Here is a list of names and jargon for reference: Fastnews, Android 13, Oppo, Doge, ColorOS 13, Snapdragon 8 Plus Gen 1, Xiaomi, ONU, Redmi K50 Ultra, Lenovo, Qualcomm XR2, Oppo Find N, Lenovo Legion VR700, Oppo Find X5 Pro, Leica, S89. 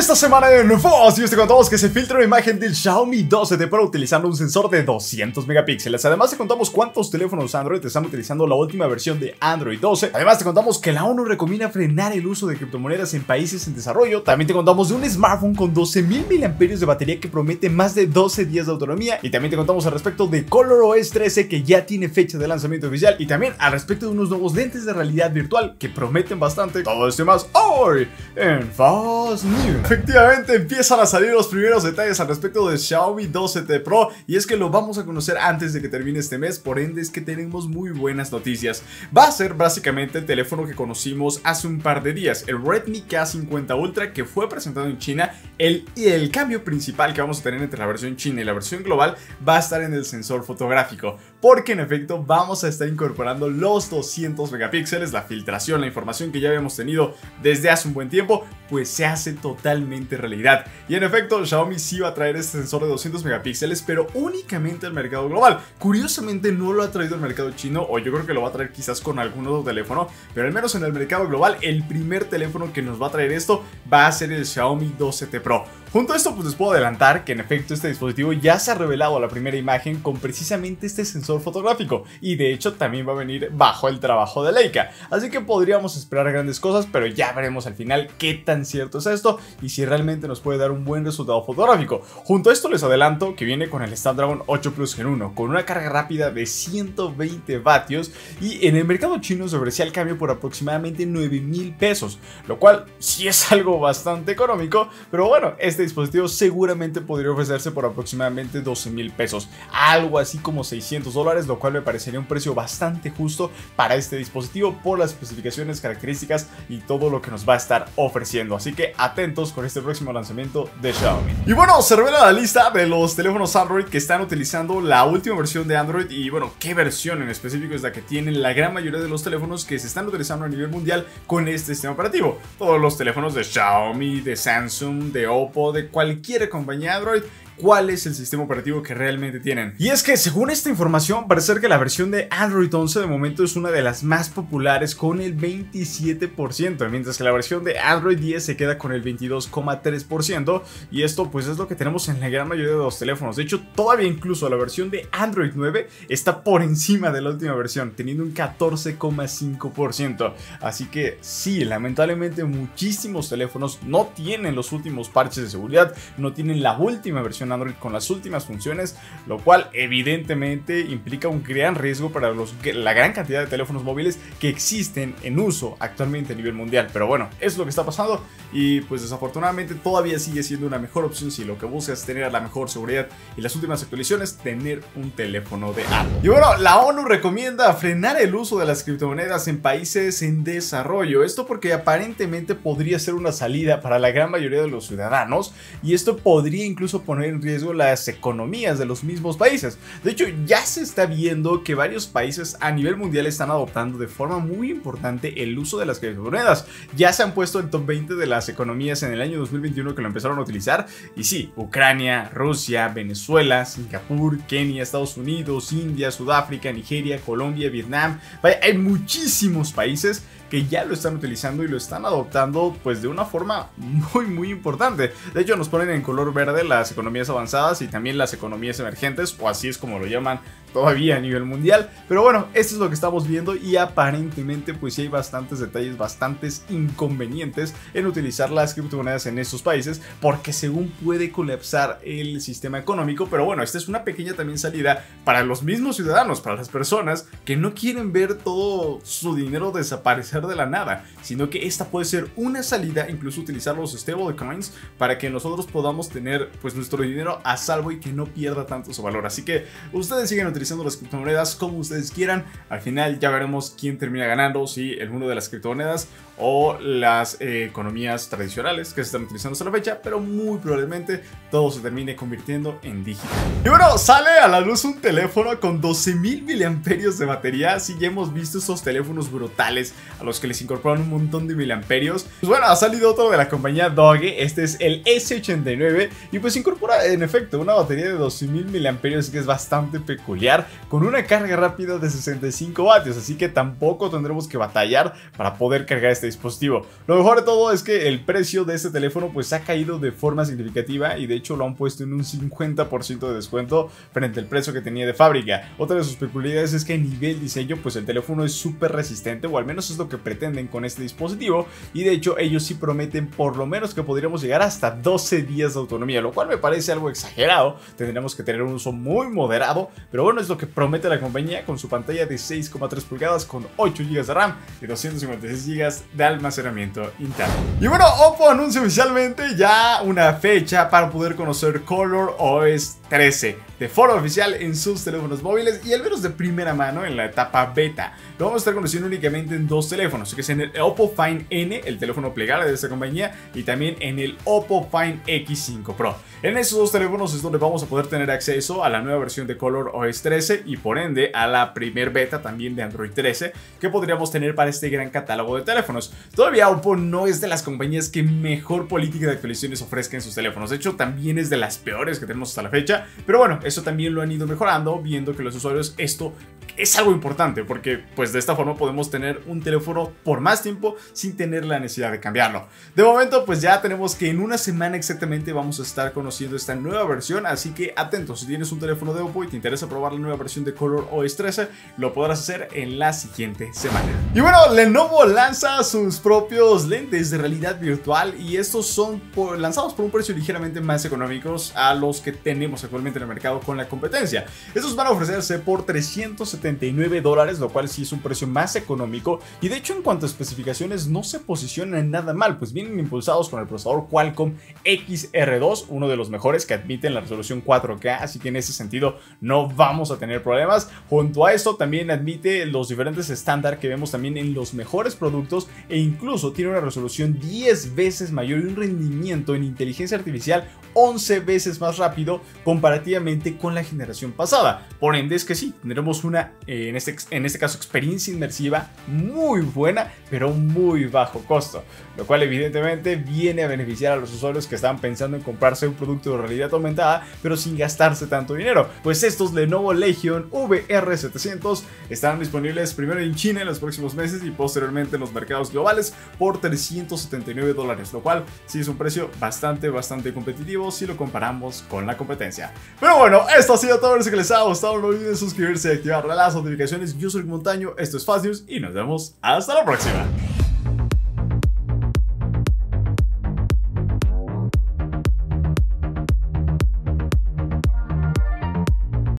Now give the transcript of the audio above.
Esta semana en Fast News te contamos que se filtra una imagen del Xiaomi 12T Pro utilizando un sensor de 200 megapíxeles. Además te contamos cuántos teléfonos Android están utilizando la última versión de Android 12. Además te contamos que la ONU recomienda frenar el uso de criptomonedas en países en desarrollo. También te contamos de un smartphone con 12.000 mAh de batería que promete más de 12 días de autonomía. Y también te contamos al respecto de ColorOS 13, que ya tiene fecha de lanzamiento oficial. Y también al respecto de unos nuevos lentes de realidad virtual que prometen bastante. Todo esto y más hoy en Fast News. Efectivamente empiezan a salir los primeros detalles al respecto de Xiaomi 12T Pro, y es que lo vamos a conocer antes de que termine este mes, por ende es que tenemos muy buenas noticias. Va a ser básicamente el teléfono que conocimos hace un par de días, el Redmi K50 Ultra, que fue presentado en China. El cambio principal que vamos a tener entre la versión china y la versión global va a estar en el sensor fotográfico, porque en efecto vamos a estar incorporando los 200 megapíxeles, la filtración, la información que ya habíamos tenido desde hace un buen tiempo, pues se hace totalmente realidad. Y en efecto Xiaomi sí va a traer este sensor de 200 megapíxeles, pero únicamente al mercado global. Curiosamente no lo ha traído al mercado chino, o yo creo que lo va a traer quizás con algún otro teléfono, pero al menos en el mercado global el primer teléfono que nos va a traer esto va a ser el Xiaomi 12T Pro. Junto a esto pues les puedo adelantar que en efecto este dispositivo ya se ha revelado la primera imagen con precisamente este sensor fotográfico, y de hecho también va a venir bajo el trabajo de Leica, así que podríamos esperar grandes cosas, pero ya veremos al final qué tan cierto es esto y si realmente nos puede dar un buen resultado fotográfico. Junto a esto les adelanto que viene con el Snapdragon 8 Plus Gen 1 con una carga rápida de 120 vatios y en el mercado chino se ofrecía el cambio por aproximadamente 9,000 pesos, lo cual sí es algo bastante económico, pero bueno, este dispositivo seguramente podría ofrecerse por aproximadamente 12,000 pesos, algo así como $600, lo cual me parecería un precio bastante justo para este dispositivo por las especificaciones, características y todo lo que nos va a estar ofreciendo, así que atentos con este próximo lanzamiento de Xiaomi. Y bueno, se revela la lista de los teléfonos Android que están utilizando la última versión de Android, y bueno, qué versión en específico es la que tienen la gran mayoría de los teléfonos que se están utilizando a nivel mundial con este sistema operativo. Todos los teléfonos de Xiaomi, de Samsung, de Oppo, de cualquier compañía Android, cuál es el sistema operativo que realmente tienen. Y es que según esta información parece ser que la versión de Android 11 de momento es una de las más populares con el 27%, mientras que la versión de Android 10 se queda con el 22,3%, y esto pues es lo que tenemos en la gran mayoría de los teléfonos. De hecho todavía incluso la versión de Android 9 está por encima de la última versión, teniendo un 14,5%, así que sí, lamentablemente muchísimos teléfonos no tienen los últimos parches de seguridad, no tienen la última versión Android con las últimas funciones, lo cual evidentemente implica un gran riesgo para la gran cantidad de teléfonos móviles que existen en uso actualmente a nivel mundial. Pero bueno, es lo que está pasando y pues desafortunadamente todavía sigue siendo una mejor opción si lo que buscas es tener la mejor seguridad y las últimas actualizaciones, tener un teléfono de Apple. Y bueno, la ONU recomienda frenar el uso de las criptomonedas en países en desarrollo, esto porque aparentemente podría ser una salida para la gran mayoría de los ciudadanos, y esto podría incluso poner en riesgo las economías de los mismos países. De hecho ya se está viendo que varios países a nivel mundial están adoptando de forma muy importante el uso de las criptomonedas. Ya se han puesto el top 20 de las economías en el año 2021 que lo empezaron a utilizar, y sí, Ucrania, Rusia, Venezuela, Singapur, Kenia, Estados Unidos, India, Sudáfrica, Nigeria, Colombia, Vietnam. Vaya, hay muchísimos países que ya lo están utilizando y lo están adoptando pues de una forma muy importante. De hecho nos ponen en color verde las economías avanzadas y también las economías emergentes, o así es como lo llaman todavía a nivel mundial. Pero bueno, esto es lo que estamos viendo, y aparentemente pues sí hay bastantes detalles, bastantes inconvenientes en utilizar las criptomonedas en estos países, porque según puede colapsar el sistema económico. Pero bueno, esta es una pequeña también salida para los mismos ciudadanos, para las personas que no quieren ver todo su dinero desaparecer de la nada, sino que esta puede ser una salida, incluso utilizar los stablecoins para que nosotros podamos tener pues nuestro dinero a salvo y que no pierda tanto su valor. Así que ustedes siguen utilizando las criptomonedas como ustedes quieran, al final ya veremos quién termina ganando, si el mundo de las criptomonedas o las economías tradicionales que se están utilizando hasta la fecha, pero muy probablemente todo se termine convirtiendo en digital. Y bueno, sale a la luz un teléfono con 12.000 mAh de batería. Si ya hemos visto esos teléfonos brutales a los que les incorporan un montón de miliamperios. Pues bueno, ha salido otro de la compañía Doge, este es el S89 y pues incorpora en efecto una batería de 12.000 miliamperios, que es bastante peculiar, con una carga rápida de 65 vatios, así que tampoco tendremos que batallar para poder cargar este dispositivo. Lo mejor de todo es que el precio de este teléfono pues ha caído de forma significativa y de hecho lo han puesto en un 50% de descuento frente al precio que tenía de fábrica. Otra de sus peculiaridades es que a nivel diseño pues el teléfono es súper resistente, o al menos es lo que pretenden con este dispositivo, y de hecho ellos sí prometen por lo menos que podríamos llegar hasta 12 días de autonomía, lo cual me parece algo exagerado, tendremos que tener un uso muy moderado, pero bueno, es lo que promete la compañía con su pantalla de 6,3 pulgadas con 8 GB de RAM y 256 GB de almacenamiento interno. Y bueno, Oppo anuncia oficialmente ya una fecha para poder conocer ColorOS 13 de forma oficial en sus teléfonos móviles, y al menos de primera mano en la etapa beta. Lo vamos a estar conociendo únicamente en dos teléfonos, que es en el Oppo Find N, el teléfono plegable de esta compañía, y también en el Oppo Find X5 Pro. En esos dos teléfonos es donde vamos a poder tener acceso a la nueva versión de ColorOS 13 y por ende a la primer beta también de Android 13 que podríamos tener para este gran catálogo de teléfonos. Todavía Oppo no es de las compañías que mejor política de actualizaciones ofrezca en sus teléfonos, de hecho también es de las peores que tenemos hasta la fecha, pero bueno, eso también lo han ido mejorando, viendo que los usuarios esto es algo importante, porque pues de esta forma podemos tener un teléfono por más tiempo sin tener la necesidad de cambiarlo. De momento pues ya tenemos que en una semana exactamente vamos a estar conociendo esta nueva versión, así que atentos, si tienes un teléfono de Oppo y te interesa probar la nueva versión de ColorOS 13, lo podrás hacer en la siguiente semana. Y bueno, Lenovo lanza sus propios lentes de realidad virtual y estos son lanzados por un precio ligeramente más económicos a los que tenemos actualmente en el mercado con la competencia. Estos van a ofrecerse por $379, lo cual sí es un precio más económico y de hecho en cuanto a especificaciones no se posicionan nada mal, pues vienen impulsados con el procesador Qualcomm XR2, uno de los mejores que admiten la resolución 4K, así que en ese sentido no vamos a tener problemas. Junto a esto también admite los diferentes estándares que vemos también en los mejores productos e incluso tiene una resolución 10 veces mayor y un rendimiento en inteligencia artificial 11 veces más rápido comparativamente con la generación pasada. Por ende es que sí, tendremos una, en este caso, experiencia inmersiva muy buena, pero muy bajo costo, lo cual evidentemente viene a beneficiar a los usuarios que estaban pensando en comprarse un producto de realidad aumentada, pero sin gastarse tanto dinero. Pues estos Lenovo Legion VR700 estarán disponibles primero en China en los próximos meses y posteriormente en los mercados globales por $379, lo cual sí es un precio bastante competitivo si lo comparamos con la competencia. Pero bueno, esto ha sido todo, lo que les ha gustado, no olviden suscribirse y activar las notificaciones. Yo soy Montaño, esto es Fastnews y nos vemos hasta la próxima.